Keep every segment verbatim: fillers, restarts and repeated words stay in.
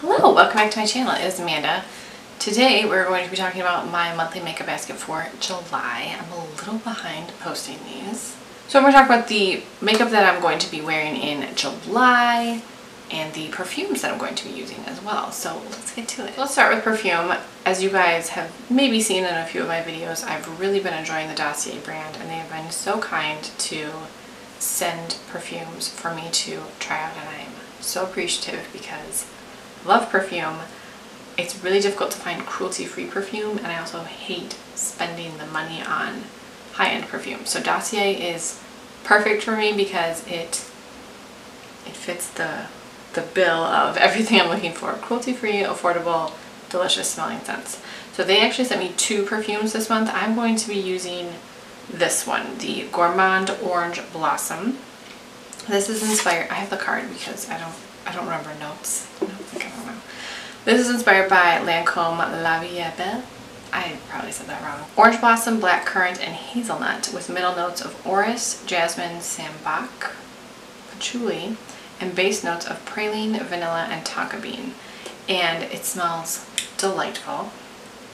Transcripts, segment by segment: Hello, welcome back to my channel. It is Amanda. Today we're going to be talking about my monthly makeup basket for July. I'm a little behind posting these. So I'm going to talk about the makeup that I'm going to be wearing in July and the perfumes that I'm going to be using as well. So let's get to it. Let's start with perfume. As you guys have maybe seen in a few of my videos, I've really been enjoying the Dossier brand and they have been so kind to send perfumes for me to try out and I am so appreciative because I love perfume. It's really difficult to find cruelty-free perfume and I also hate spending the money on high-end perfume. So Dossier is perfect for me because it it fits the the bill of everything I'm looking for. Cruelty-free, affordable, delicious smelling scents. So they actually sent me two perfumes this month. I'm going to be using this one, the Gourmand Orange Blossom. This is inspired, I have the card because I don't I don't remember notes. I don't think I don't know. This is inspired by Lancôme La Vie Belle. I probably said that wrong. Orange blossom, black currant, and hazelnut with middle notes of orris, jasmine, sambac, patchouli, and base notes of praline, vanilla, and tonka bean. And it smells delightful.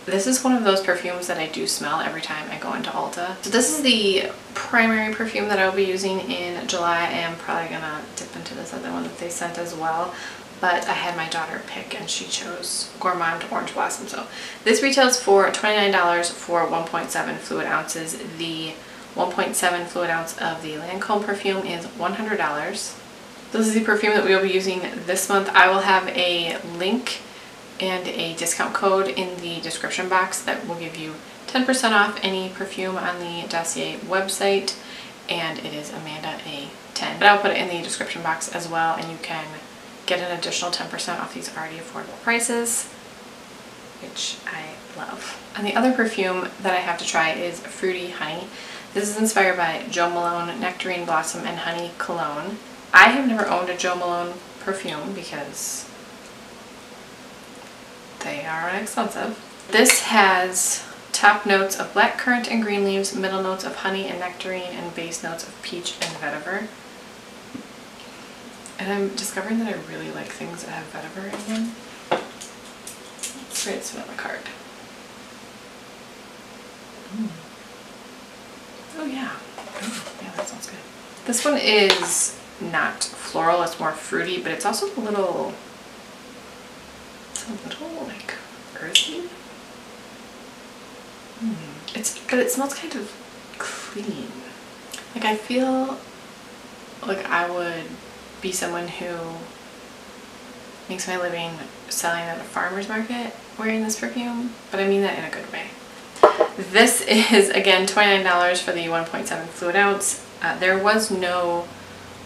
This is one of those perfumes that I do smell every time I go into Ulta. So this is the primary perfume that I'll be using in July. I am probably gonna dip into this other one that they sent as well, but I had my daughter pick and she chose Gourmand Orange Blossom. So this retails for twenty-nine dollars for one point seven fluid ounces. The one point seven fluid ounce of the Lancôme perfume is one hundred dollars. This is the perfume that we will be using this month. I will have a link and a discount code in the description box that will give you ten percent off any perfume on the Dossier website, and it is Amanda A ten. But I'll put it in the description box as well, and you can get an additional ten percent off these already affordable prices, which I love. And the other perfume that I have to try is Fruity Honey. This is inspired by Jo Malone Nectarine Blossom and Honey Cologne. I have never owned a Jo Malone perfume because they are expensive. This has top notes of blackcurrant and green leaves, middle notes of honey and nectarine, and base notes of peach and vetiver. And I'm discovering that I really like things that have vetiver in them. Let's read some on the card. Mm. Oh yeah. Oh, yeah, that sounds good. This one is not floral, it's more fruity, but it's also a little... a little like earthy. Mm. It's but it smells kind of clean. Like I feel like I would be someone who makes my living selling at a farmer's market wearing this perfume, but I mean that in a good way. This is again twenty-nine dollars for the one point seven fluid ounce. Uh, there was no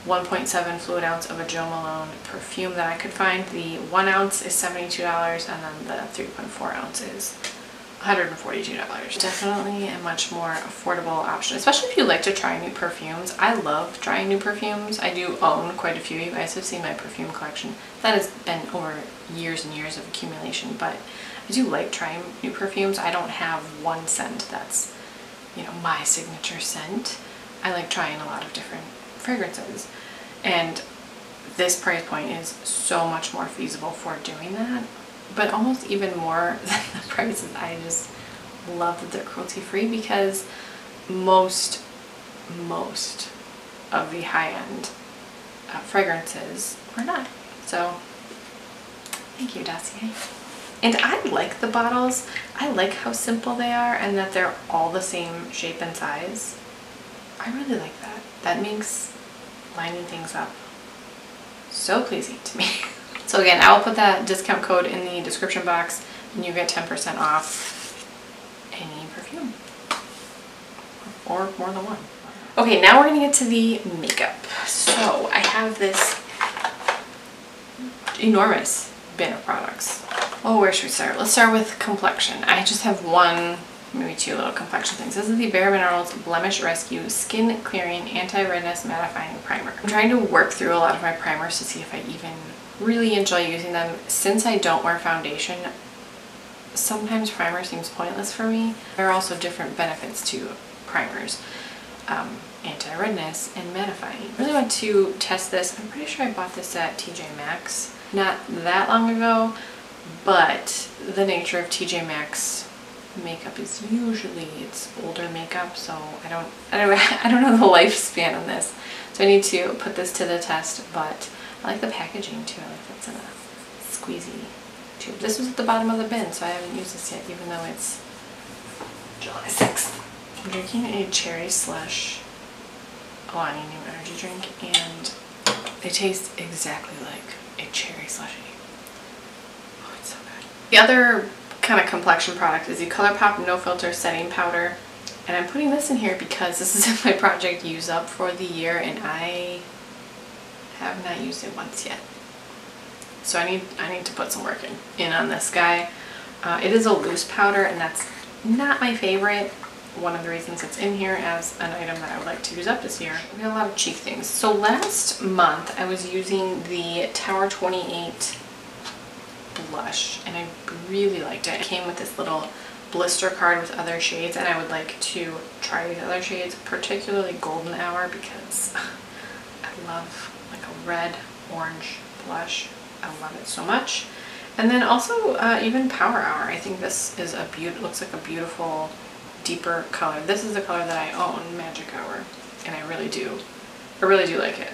one point seven fluid ounce of a Jo Malone perfume that I could find. The one ounce is seventy-two dollars and then the three point four ounce is one hundred forty-two dollars. Definitely a much more affordable option, especially if you like to try new perfumes. I love trying new perfumes. I do own quite a few. You guys have seen my perfume collection. That has been over years and years of accumulation, but I do like trying new perfumes. I don't have one scent that's, you know, my signature scent. I like trying a lot of different fragrances, and this price point is so much more feasible for doing that, but almost even more than the prices. I just love that they're cruelty free because most most of the high-end uh, fragrances are not. So thank you, Dossier. And I like the bottles. I like how simple they are and that they're all the same shape and size. I really like that. That makes lining things up so pleasing to me. So again, I'll put that discount code in the description box and you get ten percent off any perfume or more than one. Okay, now we're gonna get to the makeup. So I have this enormous bin of products. Oh, where should we start? Let's start with complexion. I just have one, maybe two little complexion things. This is the Bare Minerals Blemish Rescue Skin Clearing Anti-Redness Mattifying Primer. I'm trying to work through a lot of my primers to see if I even really enjoy using them. Since I don't wear foundation, sometimes primer seems pointless for me. There are also different benefits to primers. Um, anti-redness and mattifying. I really want to test this. I'm pretty sure I bought this at T J Maxx. not that long ago, but the nature of T J Maxx makeup is usually it's older makeup, so I don't, I don't, I don't know the lifespan on this. So I need to put this to the test, but I like the packaging too. I like that's in a squeezy tube. This was at the bottom of the bin, so I haven't used this yet, even though it's July sixth. I'm drinking a cherry slush Alani new energy drink, and they taste exactly like a cherry slushie. Oh, it's so good. The other kind of complexion product is the ColourPop No Filter Setting Powder, and I'm putting this in here because this is my project use up for the year, and I have not used it once yet. So I need I need to put some work in, in on this guy. Uh, it is a loose powder, and that's not my favorite. One of the reasons it's in here as an item that I would like to use up this year. We have a lot of cheek things. So last month I was using the Tower twenty-eight blush, and I really liked it. It came with this little blister card with other shades, and I would like to try these other shades, particularly Golden Hour, because I love like a red orange blush. I love it so much. And then also uh, even Power Hour. I think this is a beaut- looks like a beautiful deeper color. This is the color that I own, Magic Hour, and I really do, I really do like it.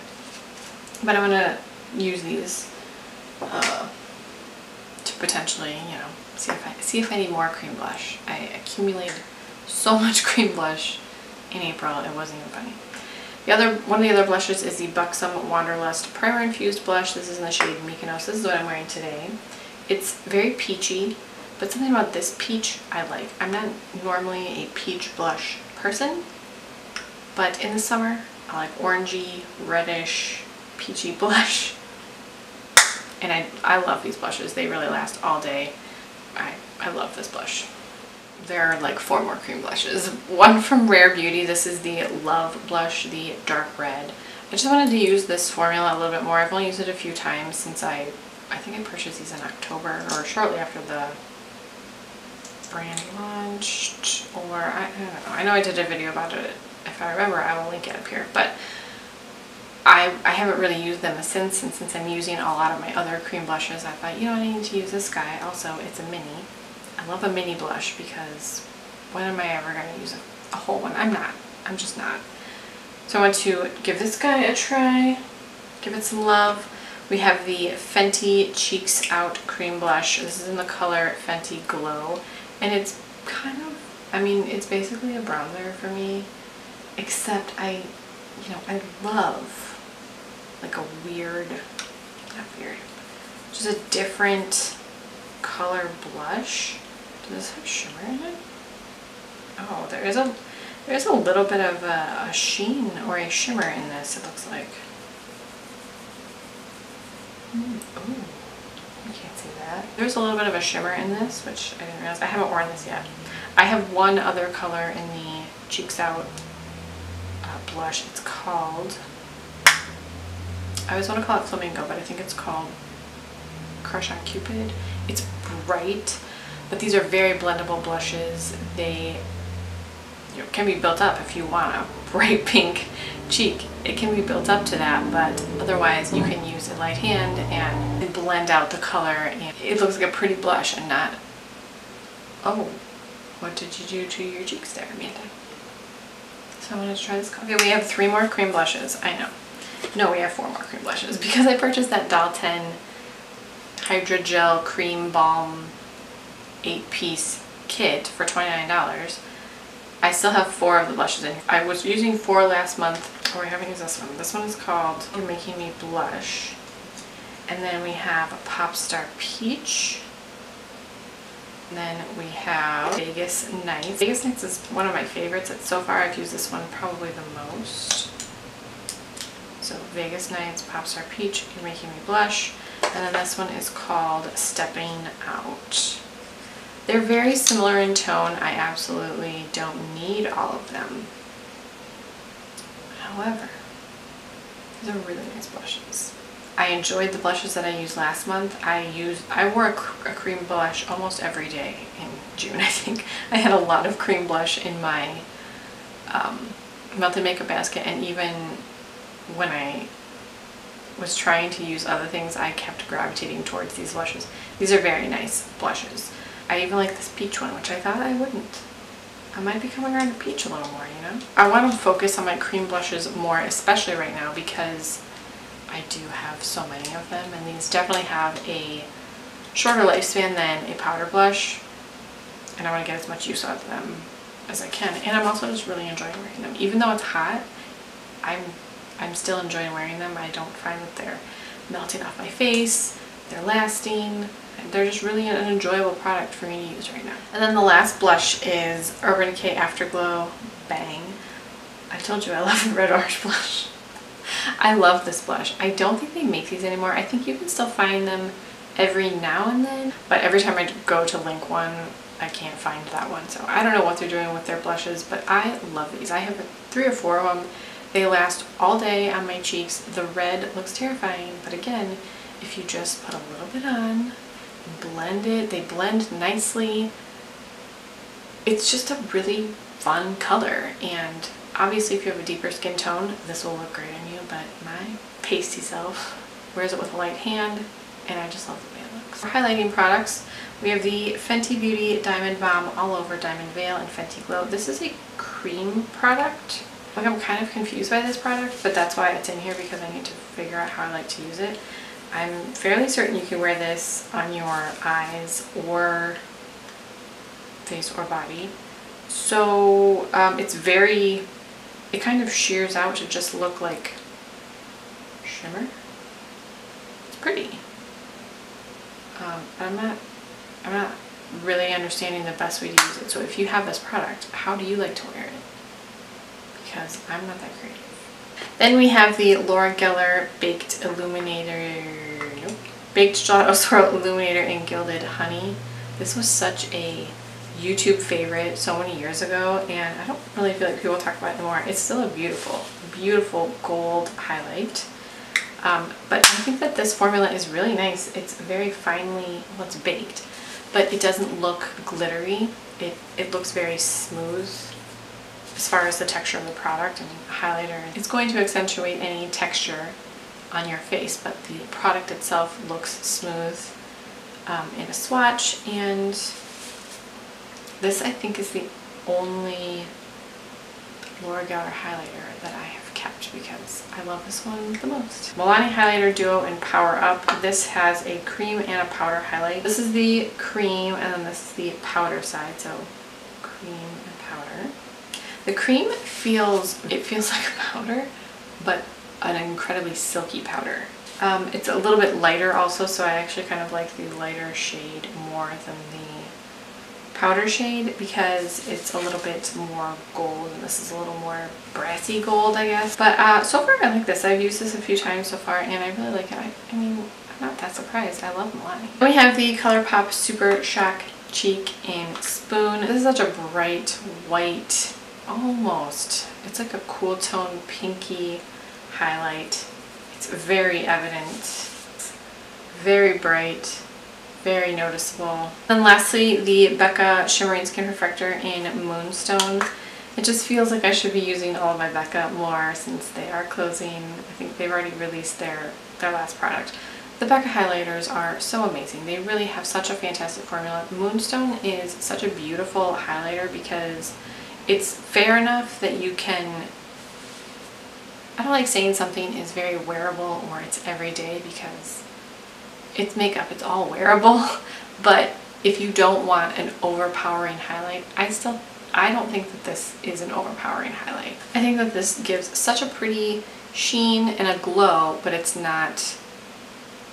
But I'm gonna use these uh, to potentially, you know, see if I see if I need more cream blush. I accumulated so much cream blush in April, it wasn't even funny. The other one of the other blushes is the Buxom Wanderlust Primer Infused Blush. This is in the shade Mykonos. This is what I'm wearing today. It's very peachy. But something about this peach I like. I'm not normally a peach blush person, but in the summer I like orangey, reddish, peachy blush. And I, I love these blushes. They really last all day. I, I love this blush. There are like four more cream blushes. One from Rare Beauty. This is the Love Blush, the dark red. I just wanted to use this formula a little bit more. I've only used it a few times since I, I think I purchased these in October or shortly after the brand launched, or I, I don't know. I know I did a video about it. If I remember, I will link it up here, but I, I haven't really used them since, and since I'm using a lot of my other cream blushes, I thought, you know, I need to use this guy. Also, it's a mini. I love a mini blush because when am I ever going to use a, a whole one? I'm not. I'm just not. So I want to give this guy a try, give it some love. We have the Fenty Cheeks Out Cream Blush. This is in the color Fenty Glow. And it's kind of, I mean, it's basically a bronzer for me, except I, you know, I love like a weird, not weird, just a different color blush. Does this have shimmer in it? Oh, there is a, there is a little bit of a, a sheen or a shimmer in this, it looks like. Mm, ooh. You can't see that. There's a little bit of a shimmer in this, which I didn't realize. I haven't worn this yet. I have one other color in the Cheeks Out uh, blush. It's called, I always want to call it Flamingo, but I think it's called Crush on Cupid. It's bright, but these are very blendable blushes. They, you know, can be built up if you want a bright pink cheek. It can be built up to that, but otherwise you can use a light hand and blend out the color, and it looks like a pretty blush and not, oh, what did you do to your cheeks there, Amanda? So I want to try this. Okay, we have three more cream blushes. I know. No, we have four more cream blushes because I purchased that Dal ten Hydrogel Cream Balm eight-piece kit for twenty-nine dollars. I still have four of the blushes in here. I was using four last month. Oh, I haven't used this one. This one is called You're Making Me Blush. And then we have a Popstar Peach. And then we have Vegas Nights. Vegas Nights is one of my favorites. It's, so far I've used this one probably the most. So Vegas Nights, Popstar Peach, You're Making Me Blush. And then this one is called Stepping Out. They're very similar in tone. I absolutely don't need all of them. However, these are really nice blushes. I enjoyed the blushes that I used last month. I used, I wore a, a cream blush almost every day in June, I think. I had a lot of cream blush in my um, monthly makeup basket, and even when I was trying to use other things, I kept gravitating towards these blushes. These are very nice blushes. I even like this peach one, which I thought I wouldn't. I might be coming around to peach a little more, you know? I want to focus on my cream blushes more, especially right now, because I do have so many of them, and these definitely have a shorter lifespan than a powder blush, and I want to get as much use out of them as I can. And I'm also just really enjoying wearing them. Even though it's hot, I'm I'm still enjoying wearing them. I don't find that they're melting off my face, they're lasting, and they're just really an enjoyable product for me to use right now. And then the last blush is Urban Decay Afterglow Bang. I told you I love the red orange blush. I love this blush. I don't think they make these anymore. I think you can still find them every now and then, but every time I go to link one, I can't find that one. So I don't know what they're doing with their blushes, but I love these. I have three or four of them. They last all day on my cheeks. The red looks terrifying, but again, if you just put a little bit on, blend it, they blend nicely. It's just a really fun color, and obviously if you have a deeper skin tone, this will look great on you, but my pasty self wears it with a light hand, and I just love the way it looks. For highlighting products, we have the Fenty Beauty Diamond Bomb All Over Diamond Veil and Fenty Glow. This is a cream product. Like, I'm kind of confused by this product, but that's why it's in here, because I need to figure out how I like to use it. I'm fairly certain you can wear this on your eyes or face or body. So um, it's very, it kind of shears out to just look like shimmer. It's pretty. Um, but I'm not, I'm not really understanding the best way to use it. So if you have this product, how do you like to wear it? Because I'm not that creative. Then we have the Laura Geller Baked Illuminator, nope, Baked Shadow Swirl Illuminator in Gilded Honey. This was such a YouTube favorite so many years ago, and I don't really feel like people talk about it anymore. It's still a beautiful, beautiful gold highlight. Um, but I think that this formula is really nice. It's very finely, well, it's baked, but it doesn't look glittery. It, it looks very smooth as far as the texture of the product, and a highlighter, it's going to accentuate any texture on your face, but the product itself looks smooth um, in a swatch, and this I think is the only Laura Geller highlighter that I have kept because I love this one the most. Milani Highlighter Duo in Power Up. This has a cream and a powder highlight. This is the cream, and then this is the powder side, so cream and powder. The cream feels, it feels like a powder, but an incredibly silky powder. Um, it's a little bit lighter also, so I actually kind of like the lighter shade more than the powder shade because it's a little bit more gold, and this is a little more brassy gold, I guess. But uh, so far I like this. I've used this a few times so far, and I really like it. I, I mean, I'm not that surprised. I love Milani. Then we have the ColourPop Super Shock Cheek in Spoon. This is such a bright white, almost, it's like a cool tone pinky highlight. It's very evident, very bright, very noticeable. And lastly, the Becca Shimmering Skin Perfector in Moonstone. It just feels like I should be using all of my Becca more since they are closing. I think they've already released their their last product. The Becca highlighters are so amazing. They really have such a fantastic formula. Moonstone is such a beautiful highlighter because it's fair enough that you can, I don't like saying something is very wearable or it's everyday because it's makeup, it's all wearable, but if you don't want an overpowering highlight, I still, I don't think that this is an overpowering highlight. I think that this gives such a pretty sheen and a glow, but it's not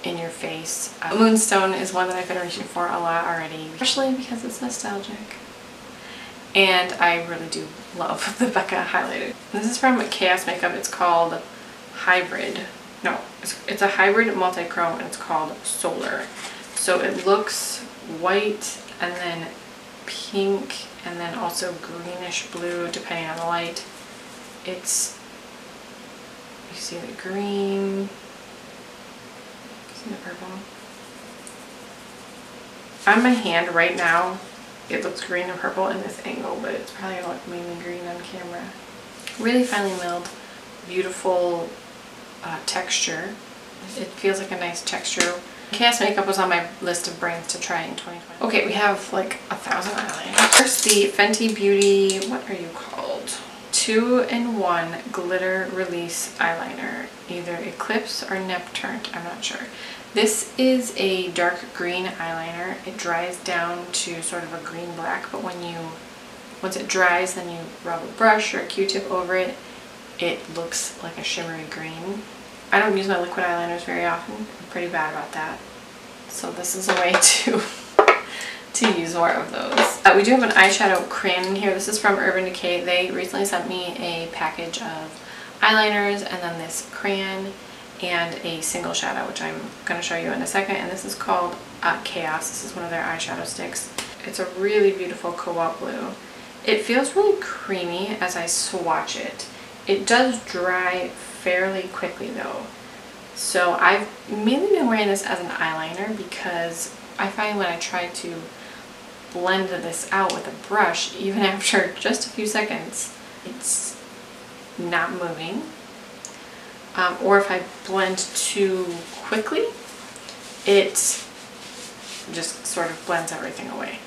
in your face. Uh, Moonstone is one that I've been reaching for a lot already, especially because it's nostalgic. And I really do love the Becca highlighter. This is from Chaos Makeup. It's called Hybrid. No, it's, it's a hybrid multi-chrome, and it's called Solar. So it looks white and then pink and then also greenish blue depending on the light. It's, you see the green, you see the purple. On my hand right now, it looks green and purple in this angle, but it's probably gonna look mainly green on camera. Really finely milled, beautiful uh, texture. It feels like a nice texture. Chaos Makeup was on my list of brands to try in twenty twenty. Okay, we have like a thousand eyeliners. First, the Fenty Beauty, what are you called? two in one Glitter Release Eyeliner. Either Eclipse or Neptune, I'm not sure. This is a dark green eyeliner. It dries down to sort of a green-black, but when you, once it dries, then you rub a brush or a Q-tip over it, it looks like a shimmery green. I don't use my liquid eyeliners very often. I'm pretty bad about that. So this is a way to, to use more of those. Uh, we do have an eyeshadow crayon in here. This is from Urban Decay. They recently sent me a package of eyeliners and then this crayon and a single shadow, which I'm going to show you in a second. And this is called uh, Chaos. This is one of their eyeshadow sticks. It's a really beautiful cobalt blue. It feels really creamy as I swatch it. It does dry fairly quickly though. So I've mainly been wearing this as an eyeliner because I find when I try to blend this out with a brush, even after just a few seconds, it's not moving. Um, or if I blend too quickly, it just sort of blends everything away.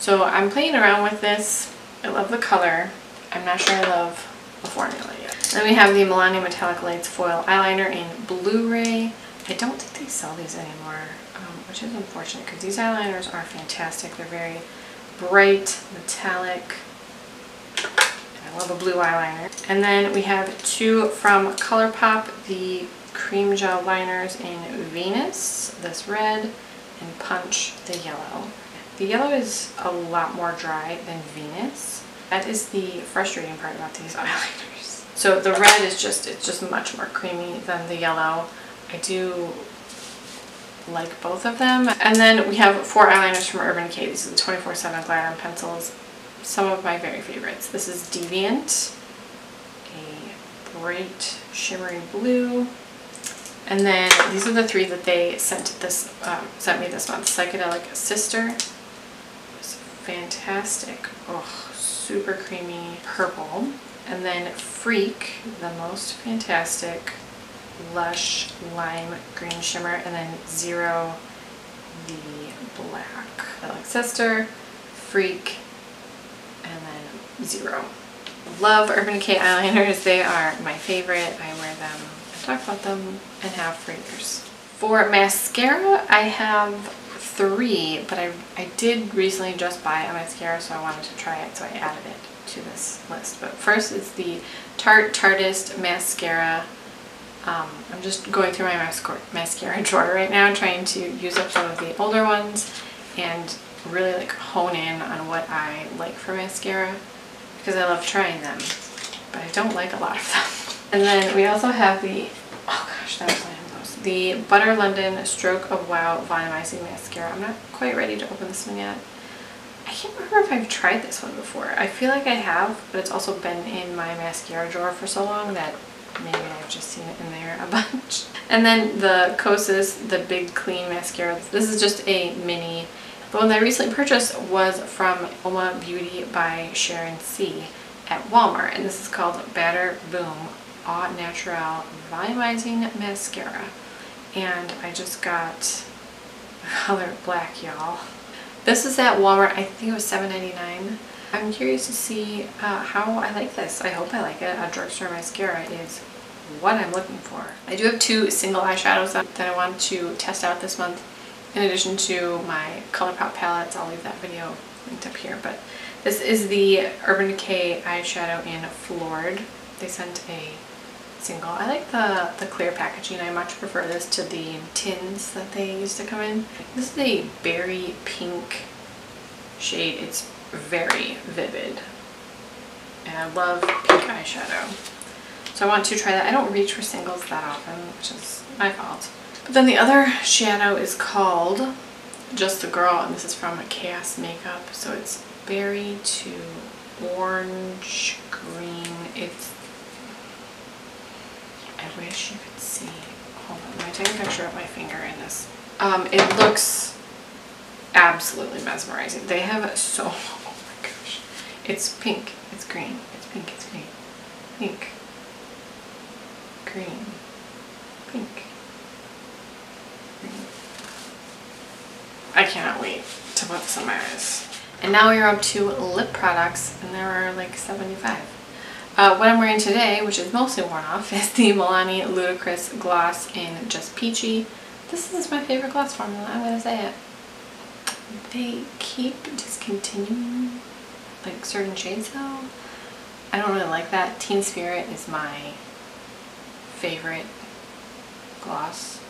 So I'm playing around with this. I love the color. I'm not sure I love the formula yet. Then we have the Milani Metallic Lights Foil Eyeliner in Blu-ray. I don't think they sell these anymore, um, which is unfortunate because these eyeliners are fantastic. They're very bright, metallic. I love a blue eyeliner. And then we have two from ColourPop, the cream gel liners in Venus, this red, and Punch, the yellow. The yellow is a lot more dry than Venus. That is the frustrating part about these eyeliners. So the red is just, it's just much more creamy than the yellow. I do like both of them. And then we have four eyeliners from Urban Decay. These are the twenty-four seven Glide-On pencils. Some of my very favorites. This is Deviant, a bright shimmery blue, and then these are the three that they sent this um, sent me this month. Psychedelic Sister, it's fantastic, oh, super creamy purple, and then Freak, the most fantastic lush lime green shimmer, and then Zero, the black. Psychedelic Sister, Freak. Zero. Love Urban Decay eyeliners. They are my favorite. I wear them, I talk about them, and have for years. For mascara, I have three, but I, I did recently just buy a mascara, so I wanted to try it, so I added it to this list. But first is the Tarte Tarteist Mascara. Um, I'm just going through my mascara, mascara drawer right now, trying to use up some of the older ones and really like hone in on what I like for mascara, because I love trying them, but I don't like a lot of them. And then we also have the, oh gosh, that was one of those, the Butter London Stroke of Wow Volumizing Mascara. I'm not quite ready to open this one yet. I can't remember if I've tried this one before. I feel like I have, but it's also been in my mascara drawer for so long that maybe I've just seen it in there a bunch. And then the Kosas, the Big Clean Mascara. This is just a mini. The one that I recently purchased was from Uoma Beauty by Sharon C at Walmart, and this is called Batter Boom Au Naturel Volumizing Mascara. And I just got the color black, y'all. This is at Walmart. I think it was seven ninety-nine. I'm curious to see uh, how I like this. I hope I like it. A drugstore mascara is what I'm looking for. I do have two single eyeshadows that I want to test out this month. In addition to my ColourPop palettes, I'll leave that video linked up here, but this is the Urban Decay eyeshadow in Floored. They sent a single. I like the, the clear packaging. I much prefer this to the tins that they used to come in. This is a berry pink shade. It's very vivid, and I love pink eyeshadow. So I want to try that. I don't reach for singles that often, which is my fault. But then the other shadow is called Just the Girl, and this is from Chaos Makeup. So it's berry to orange green. It's, I wish you could see. Hold on, I'm gonna take a picture of my finger in this. Um, it looks absolutely mesmerizing. They have so, oh my gosh. It's pink, it's green, it's pink, it's green, pink, green, pink. I cannot wait to put this on my eyes. And now we are up to lip products, and there are like seventy-five. Uh, what I'm wearing today, which is mostly worn off, is the Milani Ludicrous Gloss in Just Peachy. This is my favorite gloss formula, I'm gonna say it. They keep discontinuing like certain shades though. I don't really like that. Teen Spirit is my favorite gloss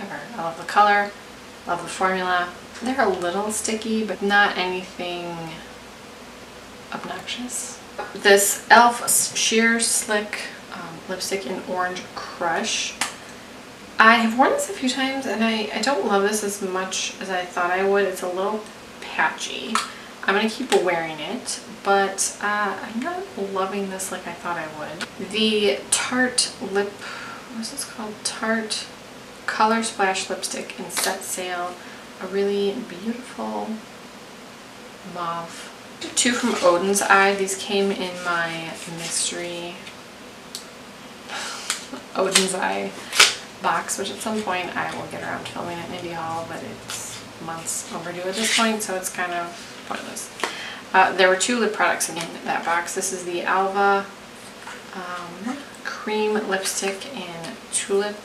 ever. I love the color, love the formula. They're a little sticky, but not anything obnoxious. This e l f Sheer Slick um, lipstick in Orange Crush. I have worn this a few times, and I, I don't love this as much as I thought I would. It's a little patchy. I'm going to keep wearing it, but uh, I'm not loving this like I thought I would. The Tarte Lip, what's this called? Tarte Color Splash Lipstick in Set Sail. A really beautiful mauve. Two from Odin's Eye. These came in my mystery Odin's Eye box, which at some point I will get around to filming at Indie Hall, but it's months overdue at this point, so it's kind of pointless. Uh, there were two lip products in that box. This is the Alva um, Cream Lipstick in Tulip,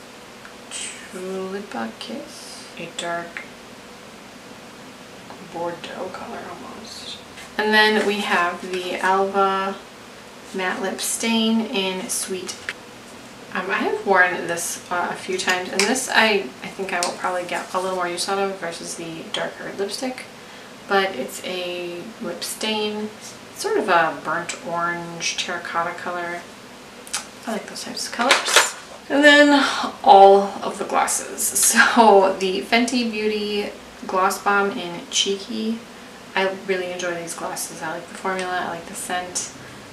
Tulipa Kiss, a dark Bordeaux color almost. And then we have the Alva Matte Lip Stain in Sweet. Um, I have worn this uh, a few times, and this I, I think I will probably get a little more use out of versus the darker lipstick, but it's a lip stain, sort of a burnt orange terracotta color. I like those types of colors. And then all of the glosses. So the Fenty Beauty Gloss Bomb in Cheeky. I really enjoy these glosses. I like the formula, I like the scent.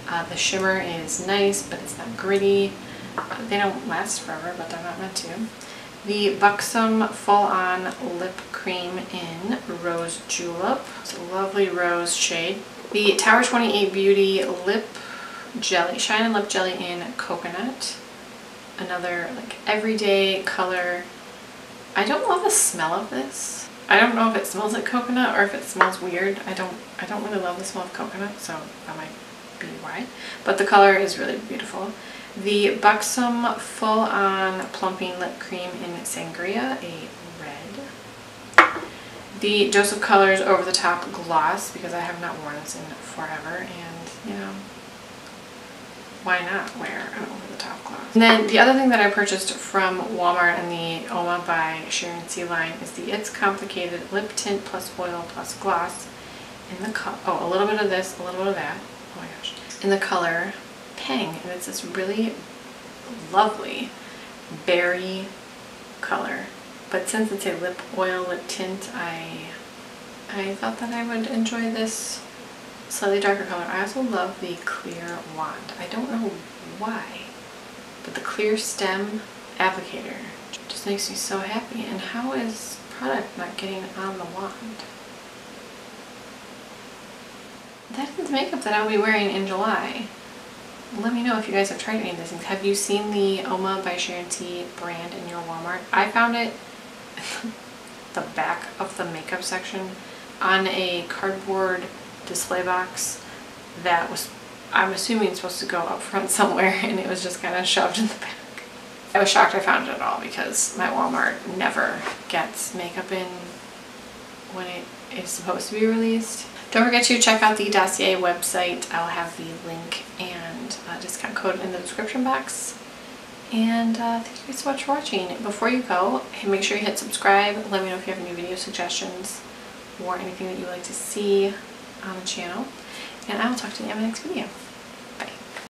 Uh, the shimmer is nice, but it's not gritty. They don't last forever, but they're not meant to. The Buxom Full-On Lip Cream in Rose Julep. It's a lovely rose shade. The Tower twenty-eight Beauty Lip Jelly, Shine and Lip Jelly in Coconut. Another like everyday color. I don't love the smell of this. I don't know if it smells like coconut or if it smells weird. I don't I don't really love the smell of coconut, so that might be why. But the color is really beautiful. The Buxom Full-On Plumping Lip Cream in Sangria, a red. The Dose of Colors Over the Top Gloss, because I have not worn this in forever, and you know, why not wear an over-the-top gloss? And then the other thing that I purchased from Walmart in the Uoma by Sharon C line is the It's Complicated Lip Tint Plus Oil Plus Gloss in the color, oh, a little bit of this, a little bit of that, oh my gosh, in the color Pang, and it's this really lovely berry color. But since it's a lip oil, lip tint, I I thought that I would enjoy this slightly darker color. I also love the clear wand. I don't know why, but the clear stem applicator just makes me so happy. And how is product not getting on the wand? That is makeup that I'll be wearing in July. Let me know if you guys have tried any of these things. Have you seen the Uoma by Sharon C brand in your Walmart? I found it in the back of the makeup section on a cardboard display box that was, I'm assuming, supposed to go up front somewhere, and it was just kind of shoved in the back. I was shocked I found it at all because my Walmart never gets makeup in when it is supposed to be released. Don't forget to check out the Dossier website. I'll have the link and uh, discount code in the description box. And uh, thank you guys so much for watching. Before you go, make sure you hit subscribe. Let me know if you have any video suggestions or anything that you would like to see on the channel. And I will talk to you in my next video.